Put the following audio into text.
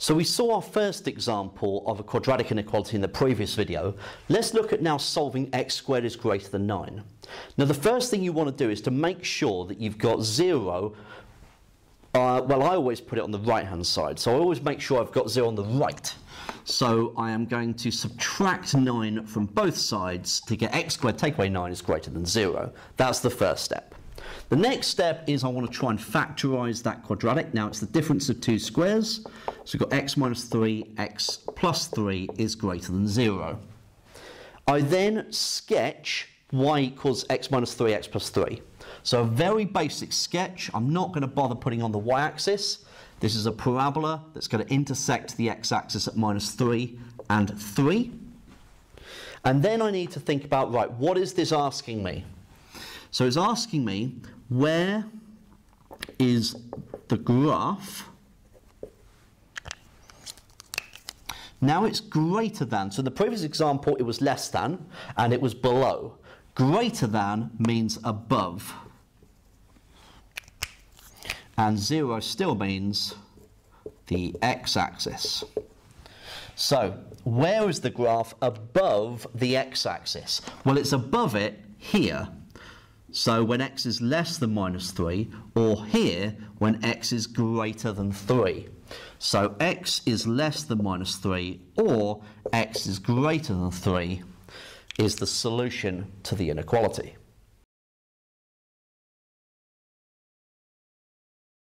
So we saw our first example of a quadratic inequality in the previous video. Let's look at now solving x squared is greater than 9. Now the first thing you want to do is to make sure that you've got 0. Well, I always put it on the right-hand side, so I always make sure I've got 0 on the right. So I am going to subtract 9 from both sides to get x squared take away 9 is greater than 0. That's the first step. The next step is I want to try and factorise that quadratic. Now it's the difference of two squares. So we've got x minus 3, x plus 3 is greater than 0. I then sketch y equals x minus 3, x plus 3. So a very basic sketch. I'm not going to bother putting on the y-axis. This is a parabola that's going to intersect the x-axis at minus 3 and 3. And then I need to think about, right, what is this asking me? So it's asking me, where is the graph? Now it's greater than. So in the previous example, it was less than, and it was below. Greater than means above. And 0 still means the x-axis. So where is the graph above the x-axis? Well, it's above it here. So when x is less than minus 3, or here when x is greater than 3. So x is less than minus 3, or x is greater than 3 is the solution to the inequality.